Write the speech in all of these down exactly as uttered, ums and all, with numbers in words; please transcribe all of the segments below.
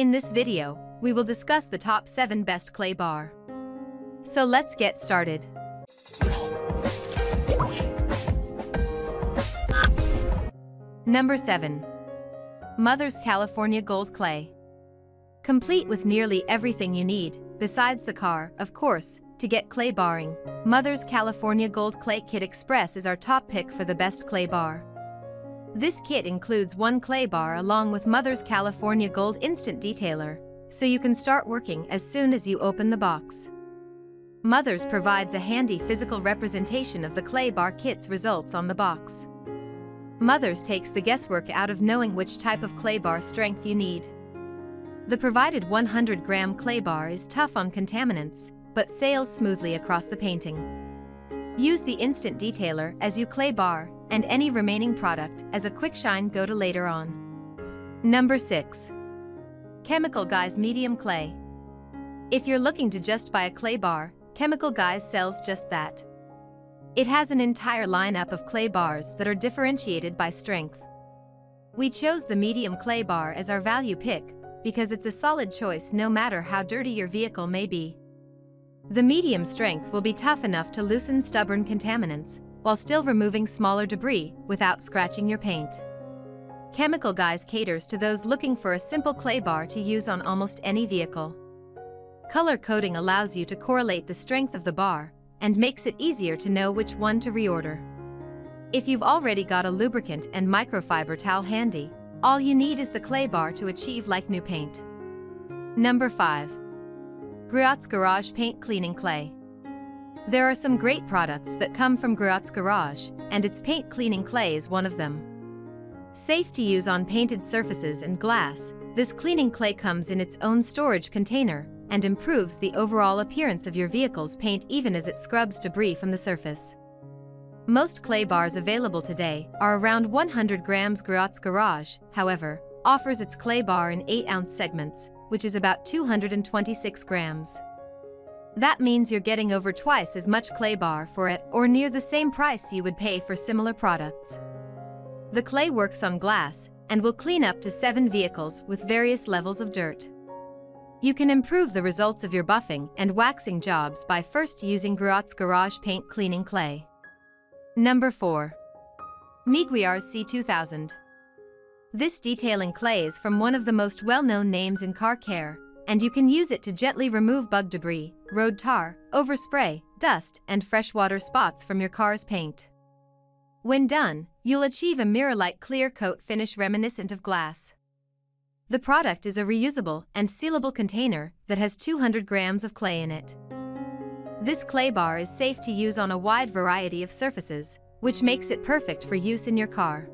In this video, we will discuss the top seven best clay bar. So let's get started. Number seven. Mother's California Gold Clay. Complete with nearly everything you need, besides the car, of course, to get clay barring. Mother's California Gold Clay Kit Express is our top pick for the best clay bar. This kit includes one clay bar along with Mother's California Gold Instant Detailer, so you can start working as soon as you open the box. Mother's provides a handy physical representation of the clay bar kit's results on the box. Mother's takes the guesswork out of knowing which type of clay bar strength you need. The provided one hundred gram clay bar is tough on contaminants, but sails smoothly across the painting. Use the Instant Detailer as you clay bar, and any remaining product as a quick shine go to later on. Number six. Chemical Guys Medium Clay. If you're looking to just buy a clay bar, Chemical Guys sells just that. It has an entire lineup of clay bars that are differentiated by strength. We chose the medium clay bar as our value pick because it's a solid choice no matter how dirty your vehicle may be. The medium strength will be tough enough to loosen stubborn contaminants, while still removing smaller debris without scratching your paint. Chemical Guys caters to those looking for a simple clay bar to use on almost any vehicle. Color coding allows you to correlate the strength of the bar and makes it easier to know which one to reorder. If you've already got a lubricant and microfiber towel handy, all you need is the clay bar to achieve like new paint. Number five. Griot's Garage Paint Cleaning Clay. There are some great products that come from Griot's Garage, and its paint cleaning clay is one of them. Safe to use on painted surfaces and glass, this cleaning clay comes in its own storage container and improves the overall appearance of your vehicle's paint even as it scrubs debris from the surface. Most clay bars available today are around one hundred grams. Griot's Garage, however, offers its clay bar in eight ounce segments, which is about two hundred twenty-six grams. That means you're getting over twice as much clay bar for it, or near the same price you would pay for similar products. The clay works on glass and will clean up to seven vehicles with various levels of dirt. You can improve the results of your buffing and waxing jobs by first using Griot's Garage Paint Cleaning Clay. Number four. Meguiar's C two thousand. This detailing clay is from one of the most well-known names in car care, and you can use it to gently remove bug debris, road tar, overspray, dust, and freshwater spots from your car's paint. When done, you'll achieve a mirror-like clear coat finish reminiscent of glass. The product is a reusable and sealable container that has two hundred grams of clay in it. This clay bar is safe to use on a wide variety of surfaces, which makes it perfect for use in your car.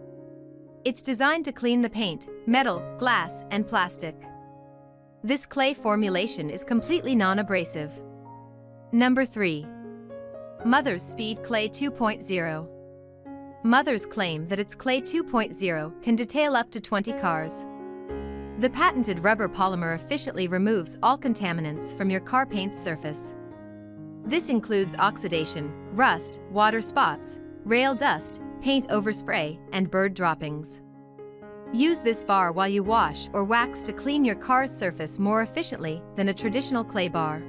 It's designed to clean the paint, metal, glass, and plastic. This clay formulation is completely non-abrasive. Number three. Mother's Speed Clay two point oh. Mother's claim that its Clay two point oh can detail up to twenty cars. The patented rubber polymer efficiently removes all contaminants from your car paint's surface. This includes oxidation, rust, water spots, rail dust, paint overspray, and bird droppings. Use this bar while you wash or wax to clean your car's surface more efficiently than a traditional clay bar.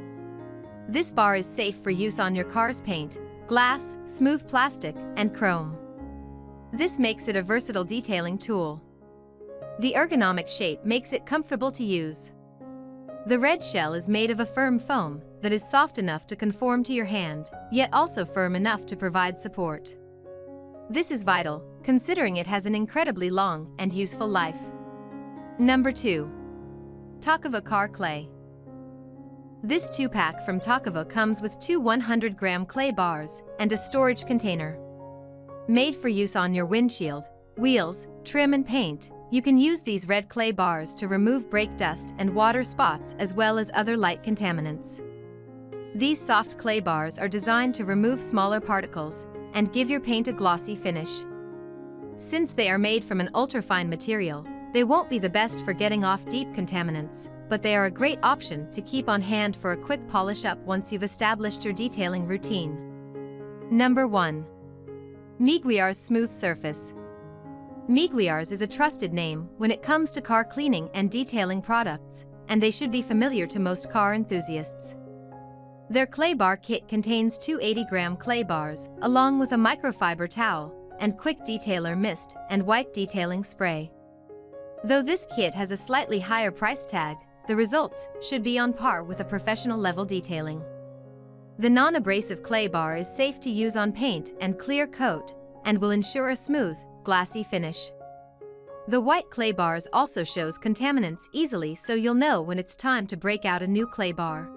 This bar is safe for use on your car's paint, glass, smooth plastic, and chrome. This makes it a versatile detailing tool. The ergonomic shape makes it comfortable to use. The red shell is made of a firm foam that is soft enough to conform to your hand, yet also firm enough to provide support. This is vital, considering it has an incredibly long and useful life. Number two. Takavor Car Clay. This two-pack from Takavor comes with two one hundred gram clay bars and a storage container. Made for use on your windshield, wheels, trim and paint, you can use these red clay bars to remove brake dust and water spots as well as other light contaminants. These soft clay bars are designed to remove smaller particles and give your paint a glossy finish. Since they are made from an ultra-fine material, they won't be the best for getting off deep contaminants, but they are a great option to keep on hand for a quick polish up once you've established your detailing routine. Number one. Meguiar's Smooth Surface. Meguiar's is a trusted name when it comes to car cleaning and detailing products, and they should be familiar to most car enthusiasts. Their clay bar kit contains two eighty gram clay bars, along with a microfiber towel, and quick detailer mist and wipe detailing spray. Though this kit has a slightly higher price tag, the results should be on par with a professional level detailing. The non-abrasive clay bar is safe to use on paint and clear coat, and will ensure a smooth, glassy finish. The white clay bars also shows contaminants easily, so you'll know when it's time to break out a new clay bar.